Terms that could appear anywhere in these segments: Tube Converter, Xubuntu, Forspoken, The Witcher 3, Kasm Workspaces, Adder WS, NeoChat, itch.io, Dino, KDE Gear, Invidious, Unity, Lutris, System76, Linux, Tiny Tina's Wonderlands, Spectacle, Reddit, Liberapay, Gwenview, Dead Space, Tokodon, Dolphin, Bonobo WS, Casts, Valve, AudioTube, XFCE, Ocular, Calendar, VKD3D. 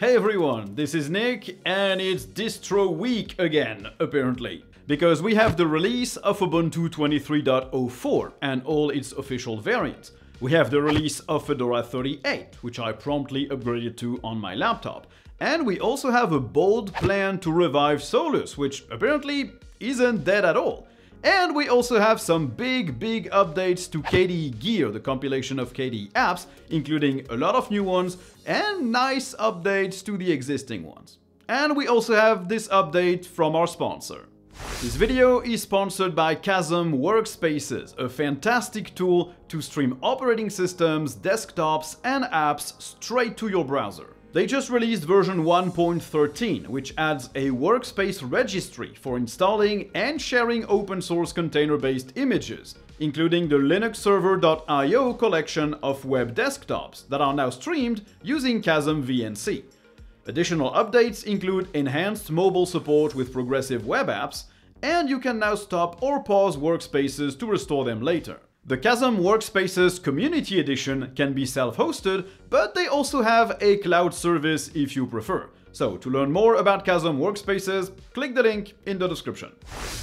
Hey everyone, this is Nick, and it's distro week again, apparently. Because we have the release of Ubuntu 23.04 and all its official variants. We have the release of Fedora 38, which I promptly upgraded to on my laptop. And we also have a bold plan to revive Solus, which apparently isn't dead at all. And we also have some big updates to KDE Gear, the compilation of KDE apps, including a lot of new ones and nice updates to the existing ones. And we also have this update from our sponsor. This video is sponsored by Kasm Workspaces, a fantastic tool to stream operating systems, desktops and apps straight to your browser. They just released version 1.13, which adds a workspace registry for installing and sharing open source container-based images, including the linuxserver.io collection of web desktops that are now streamed using Kasm VNC. Additional updates include enhanced mobile support with progressive web apps, and you can now stop or pause workspaces to restore them later. The Kasm Workspaces Community Edition can be self-hosted, but they also have a cloud service if you prefer. So to learn more about Kasm Workspaces, click the link in the description.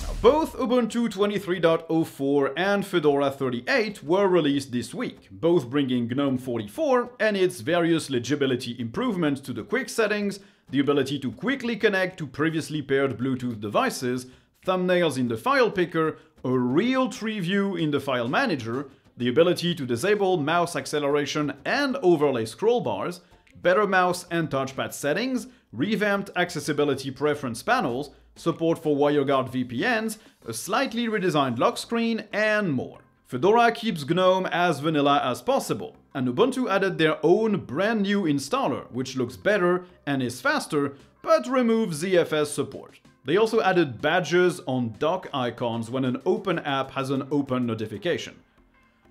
Now, both Ubuntu 23.04 and Fedora 38 were released this week, both bringing GNOME 44 and its various legibility improvements to the quick settings, the ability to quickly connect to previously paired Bluetooth devices, thumbnails in the file picker, a real tree view in the file manager, the ability to disable mouse acceleration and overlay scroll bars, better mouse and touchpad settings, revamped accessibility preference panels, support for WireGuard VPNs, a slightly redesigned lock screen, and more. Fedora keeps GNOME as vanilla as possible, and Ubuntu added their own brand new installer, which looks better and is faster, but removes ZFS support. They also added badges on dock icons when an open app has an open notification.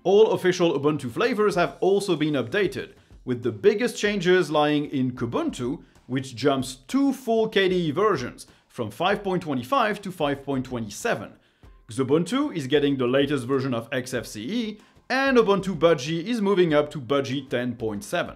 All official Ubuntu flavors have also been updated, with the biggest changes lying in Kubuntu, which jumps two full KDE versions, from 5.25 to 5.27. Xubuntu is getting the latest version of XFCE, and Ubuntu Budgie is moving up to Budgie 10.7.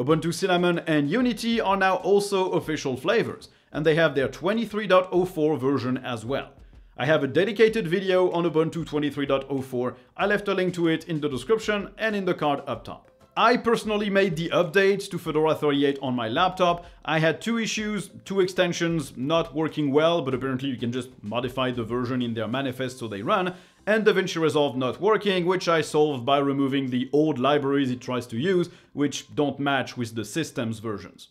Ubuntu Cinnamon and Unity are now also official flavors, and they have their 23.04 version as well. I have a dedicated video on Ubuntu 23.04, I left a link to it in the description and in the card up top. I personally made the update to Fedora 38 on my laptop. I had two issues, two extensions not working well, but apparently you can just modify the version in their manifest so they run, and DaVinci Resolve not working, which I solved by removing the old libraries it tries to use, which don't match with the system's versions.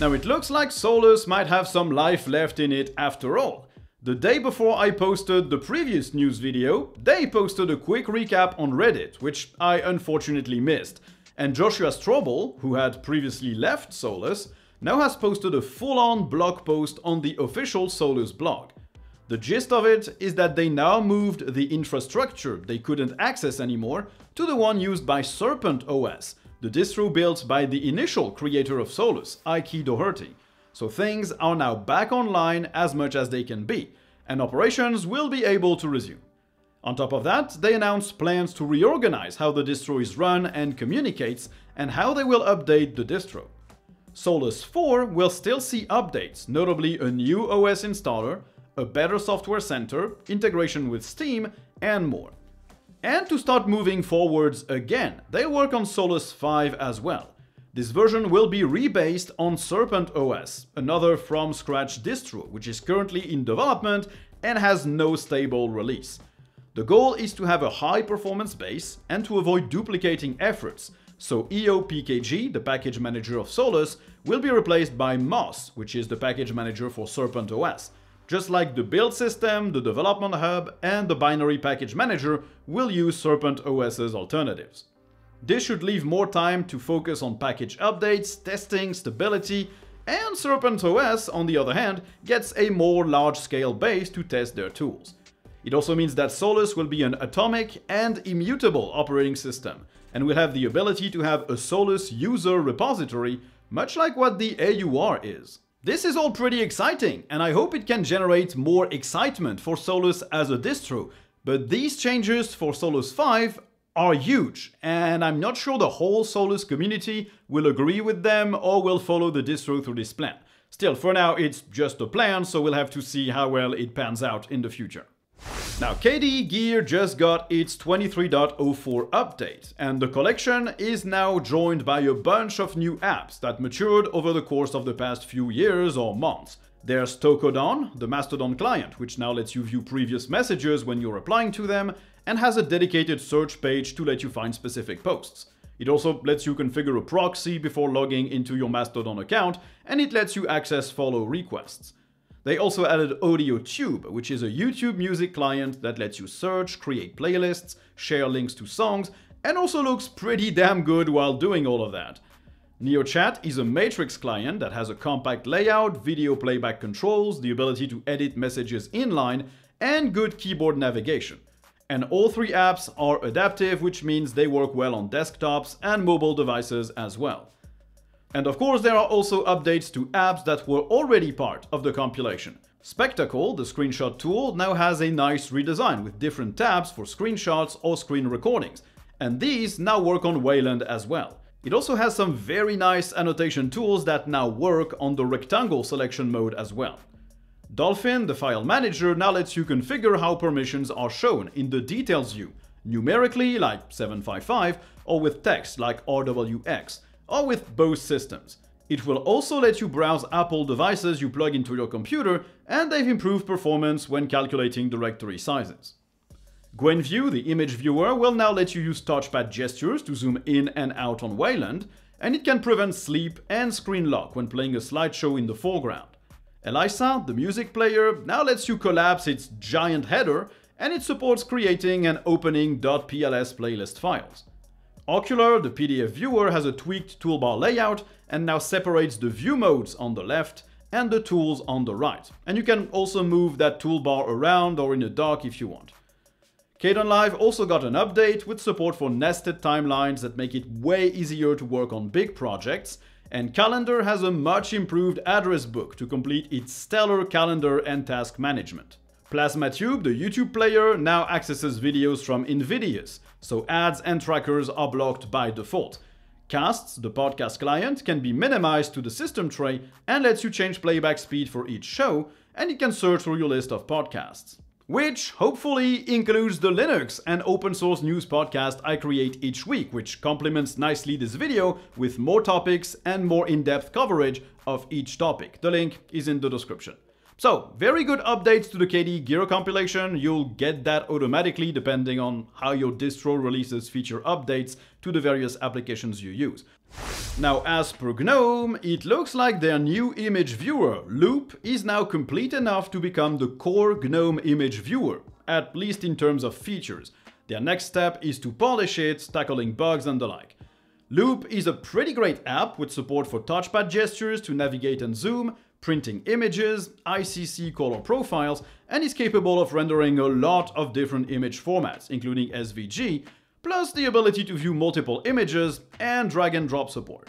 Now it looks like Solus might have some life left in it after all. The day before I posted the previous news video, they posted a quick recap on Reddit, which I unfortunately missed. And Joshua Strobel, who had previously left Solus, now has posted a full-on blog post on the official Solus blog. The gist of it is that they now moved the infrastructure they couldn't access anymore to the one used by Serpent OS, the distro built by the initial creator of Solus, Ikey Doherty. So things are now back online as much as they can be, and operations will be able to resume. On top of that, they announced plans to reorganize how the distro is run and communicates, and how they will update the distro. Solus 4 will still see updates, notably a new OS installer, a better software center, integration with Steam, and more. And to start moving forwards again, they work on Solus 5 as well. This version will be rebased on Serpent OS, another from-scratch distro, which is currently in development and has no stable release. The goal is to have a high-performance base and to avoid duplicating efforts, so EOPKG, the package manager of Solus, will be replaced by Moss, which is the package manager for Serpent OS. Just like the build system, the development hub, and the binary package manager will use Serpent OS's alternatives. This should leave more time to focus on package updates, testing, stability, and Serpent OS, on the other hand, gets a more large-scale base to test their tools. It also means that Solus will be an atomic and immutable operating system, and will have the ability to have a Solus user repository, much like what the AUR is. This is all pretty exciting, and I hope it can generate more excitement for Solus as a distro, but these changes for Solus 5 are huge, and I'm not sure the whole Solus community will agree with them or will follow the distro through this plan. Still, for now, it's just a plan, so we'll have to see how well it pans out in the future. Now, KDE Gear just got its 23.04 update, and the collection is now joined by a bunch of new apps that matured over the course of the past few years or months. There's Tokodon, the Mastodon client, which now lets you view previous messages when you're replying to them, and has a dedicated search page to let you find specific posts. It also lets you configure a proxy before logging into your Mastodon account, and it lets you access follow requests. They also added AudioTube, which is a YouTube music client that lets you search, create playlists, share links to songs, and also looks pretty damn good while doing all of that. NeoChat is a Matrix client that has a compact layout, video playback controls, the ability to edit messages inline, and good keyboard navigation. And all three apps are adaptive, which means they work well on desktops and mobile devices as well. And of course, there are also updates to apps that were already part of the compilation. Spectacle, the screenshot tool, now has a nice redesign with different tabs for screenshots or screen recordings, and these now work on Wayland as well. It also has some very nice annotation tools that now work on the rectangle selection mode as well. Dolphin, the file manager, now lets you configure how permissions are shown in the details view, numerically like 755, or with text like RWX. Or with both systems. It will also let you browse Apple devices you plug into your computer, and they've improved performance when calculating directory sizes. GwenView, the image viewer, will now let you use touchpad gestures to zoom in and out on Wayland, and it can prevent sleep and screen lock when playing a slideshow in the foreground. Elisa, the music player, now lets you collapse its giant header, and it supports creating and opening .pls playlist files. Ocular, the PDF viewer, has a tweaked toolbar layout and now separates the view modes on the left and the tools on the right. And you can also move that toolbar around or in a dock if you want. Kdon Live also got an update with support for nested timelines that make it way easier to work on big projects. And Calendar has a much improved address book to complete its stellar calendar and task management. PlasmaTube, the YouTube player, now accesses videos from Invidious, so ads and trackers are blocked by default. Casts, the podcast client, can be minimized to the system tray and lets you change playback speed for each show, and it can search through your list of podcasts. Which, hopefully, includes the Linux and open source news podcast I create each week, which complements nicely this video with more topics and more in-depth coverage of each topic. The link is in the description. So, very good updates to the KDE Gear compilation. You'll get that automatically depending on how your distro releases feature updates to the various applications you use. Now, as per GNOME, it looks like their new image viewer, Loop, is now complete enough to become the core GNOME image viewer, at least in terms of features. Their next step is to polish it, tackling bugs and the like. Loop is a pretty great app with support for touchpad gestures to navigate and zoom, printing images, ICC color profiles, and is capable of rendering a lot of different image formats, including SVG, plus the ability to view multiple images and drag and drop support.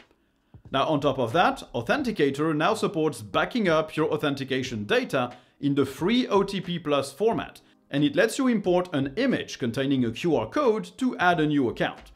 Now, on top of that, Authenticator now supports backing up your authentication data in the free OTP+ format, and it lets you import an image containing a QR code to add a new account.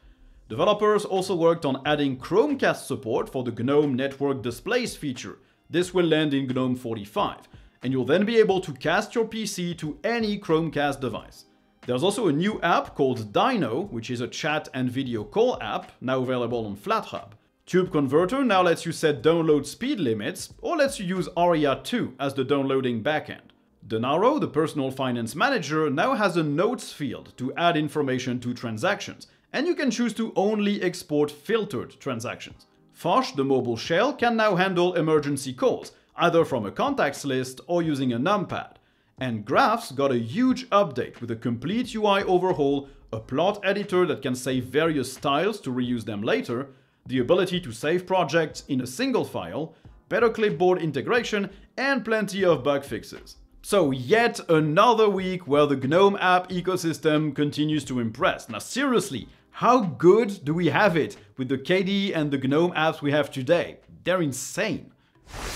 Developers also worked on adding Chromecast support for the GNOME Network Displays feature. This will land in GNOME 45, and you'll then be able to cast your PC to any Chromecast device. There's also a new app called Dino, which is a chat and video call app, now available on FlatHub. Tube Converter now lets you set download speed limits, or lets you use ARIA 2 as the downloading backend. Denaro, the personal finance manager, now has a notes field to add information to transactions, and you can choose to only export filtered transactions. Fosh, the mobile shell, can now handle emergency calls, either from a contacts list or using a numpad. And Graphs got a huge update with a complete UI overhaul, a plot editor that can save various styles to reuse them later, the ability to save projects in a single file, better clipboard integration, and plenty of bug fixes. So yet another week where the GNOME app ecosystem continues to impress. Now seriously, how good do we have it with the KDE and the GNOME apps we have today? They're insane.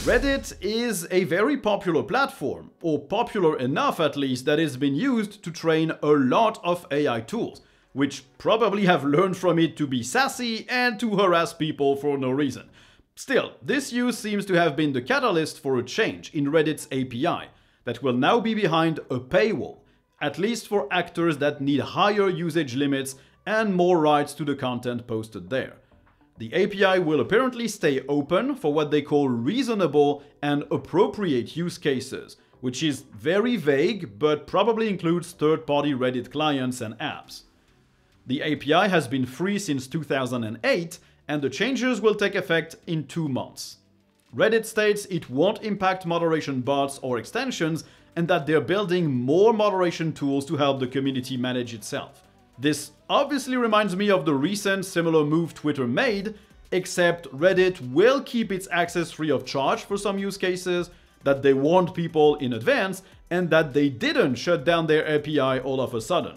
Reddit is a very popular platform, or popular enough at least, that it's been used to train a lot of AI tools. which probably have learned from it to be sassy and to harass people for no reason. Still, this use seems to have been the catalyst for a change in Reddit's API that will now be behind a paywall, at least for actors that need higher usage limits and more rights to the content posted there. The API will apparently stay open for what they call reasonable and appropriate use cases, which is very vague but probably includes third-party Reddit clients and apps. The API has been free since 2008, and the changes will take effect in 2 months. Reddit states it won't impact moderation bots or extensions, and that they're building more moderation tools to help the community manage itself. This obviously reminds me of the recent similar move Twitter made, except Reddit will keep its access free of charge for some use cases, that they warned people in advance, and that they didn't shut down their API all of a sudden.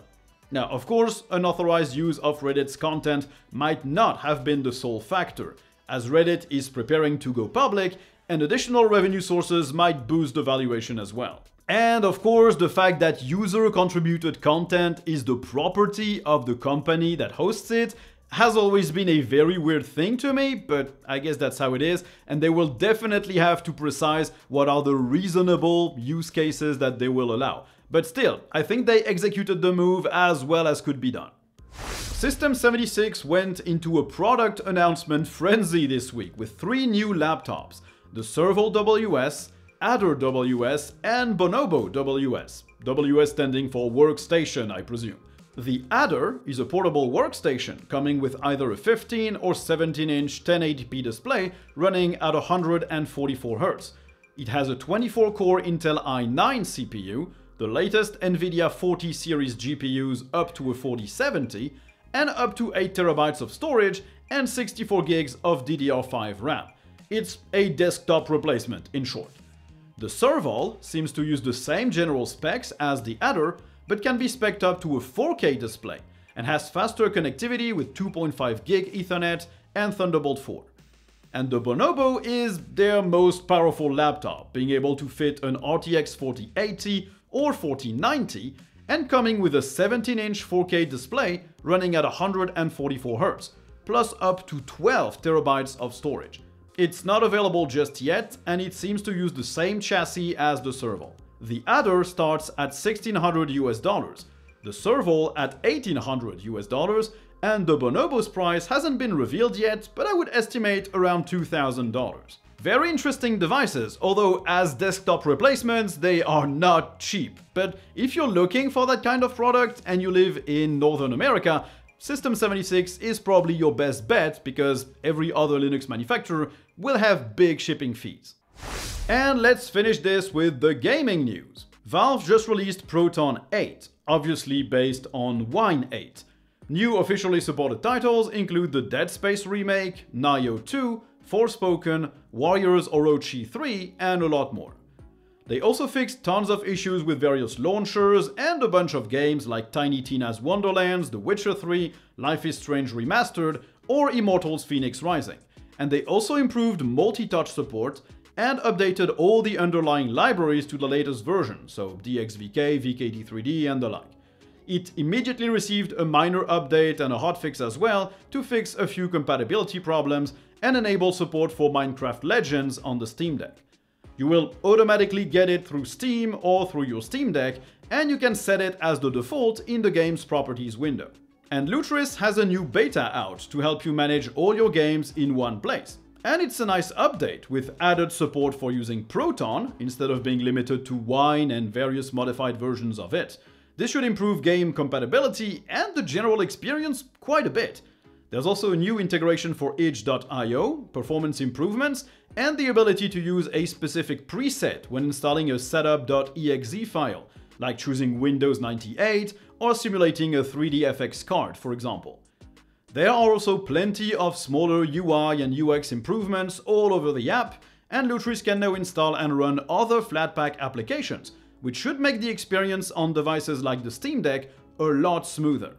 Now, of course, unauthorized use of Reddit's content might not have been the sole factor, as Reddit is preparing to go public, and additional revenue sources might boost the valuation as well. And of course, the fact that user-contributed content is the property of the company that hosts it has always been a very weird thing to me, but I guess that's how it is, and they will definitely have to precise what are the reasonable use cases that they will allow. But still, I think they executed the move as well as could be done. System76 went into a product announcement frenzy this week with 3 new laptops, the Serval WS, Adder WS, and Bonobo WS, WS standing for workstation, I presume. The Adder is a portable workstation coming with either a 15 or 17-inch 1080p display running at 144 Hz. It has a 24-core Intel i9 CPU, the latest NVIDIA 40 series GPUs up to a 4070, and up to 8 TB of storage and 64 gigs of DDR5 RAM. It's a desktop replacement, in short. The Serval seems to use the same general specs as the Adder, but can be spec'd up to a 4K display, and has faster connectivity with 2.5 gig Ethernet and Thunderbolt 4. And the Bonobo is their most powerful laptop, being able to fit an RTX 4080 or 4090, and coming with a 17-inch 4K display running at 144 Hz, plus up to 12 TB of storage. It's not available just yet, and it seems to use the same chassis as the Serval. The Adder starts at $1,600 US, the Serval at $1,800 US, and the Bonobo's price hasn't been revealed yet, but I would estimate around $2,000. Very interesting devices, although as desktop replacements, they are not cheap. But if you're looking for that kind of product and you live in Northern America, System76 is probably your best bet because every other Linux manufacturer will have big shipping fees. And let's finish this with the gaming news. Valve just released Proton 8, obviously based on Wine 8. New officially supported titles include the Dead Space remake, Nioh 2, Forspoken, Warriors Orochi 3, and a lot more. They also fixed tons of issues with various launchers and a bunch of games like Tiny Tina's Wonderlands, The Witcher 3, Life is Strange Remastered, or Immortals Fenyx Rising. And they also improved multi-touch support and updated all the underlying libraries to the latest version, so DXVK, VKD3D, and the like. It immediately received a minor update and a hotfix as well to fix a few compatibility problems and enable support for Minecraft Legends on the Steam Deck. You will automatically get it through Steam or through your Steam Deck, and you can set it as the default in the game's properties window. And Lutris has a new beta out to help you manage all your games in one place. And it's a nice update with added support for using Proton instead of being limited to Wine and various modified versions of it. This should improve game compatibility and the general experience quite a bit. There's also a new integration for itch.io, performance improvements, and the ability to use a specific preset when installing a setup.exe file, like choosing Windows 98 or simulating a 3DFX card, for example. There are also plenty of smaller UI and UX improvements all over the app, and Lutris can now install and run other Flatpak applications, which should make the experience on devices like the Steam Deck a lot smoother.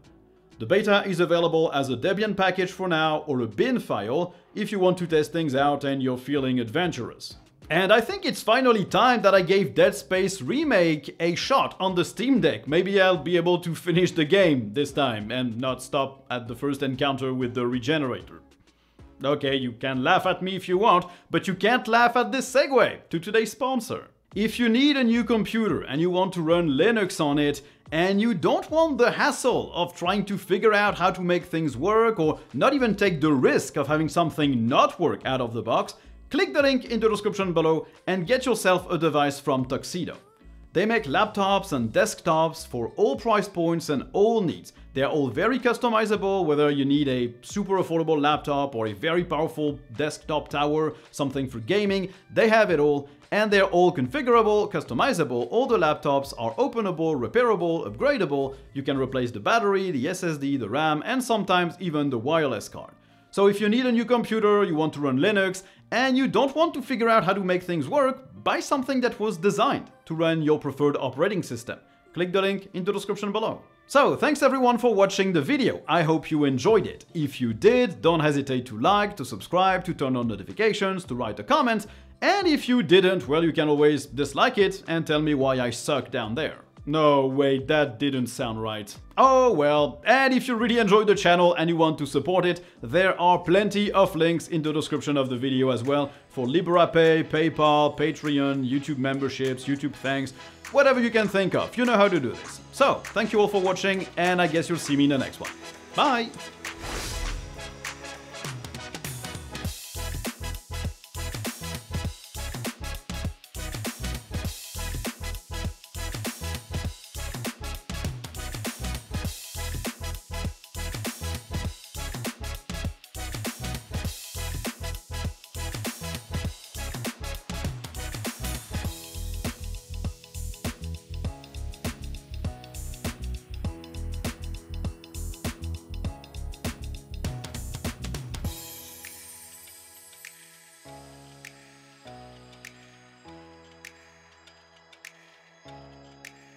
The beta is available as a Debian package for now or a bin file if you want to test things out and you're feeling adventurous. And I think it's finally time that I gave Dead Space Remake a shot on the Steam Deck. Maybe I'll be able to finish the game this time and not stop at the first encounter with the regenerator. Okay, you can laugh at me if you want, but you can't laugh at this segue to today's sponsor. If you need a new computer and you want to run Linux on it, and you don't want the hassle of trying to figure out how to make things work or not even take the risk of having something not work out of the box, click the link in the description below and get yourself a device from Tuxedo. They make laptops and desktops for all price points and all needs. They're all very customizable, whether you need a super affordable laptop or a very powerful desktop tower, something for gaming, they have it all. And they're all configurable, customizable, all the laptops are openable, repairable, upgradable, you can replace the battery, the SSD, the RAM, and sometimes even the wireless card. So if you need a new computer, you want to run Linux, and you don't want to figure out how to make things work, buy something that was designed to run your preferred operating system. Click the link in the description below. So, thanks everyone for watching the video, I hope you enjoyed it. If you did, don't hesitate to like, to subscribe, to turn on notifications, to write a comment, and if you didn't, well, you can always dislike it and tell me why I suck down there. No, wait, that didn't sound right. Oh well, and if you really enjoyed the channel and you want to support it, there are plenty of links in the description of the video as well for LiberaPay, PayPal, Patreon, YouTube memberships, YouTube thanks, whatever you can think of, you know how to do this. So, thank you all for watching, and I guess you'll see me in the next one. Bye!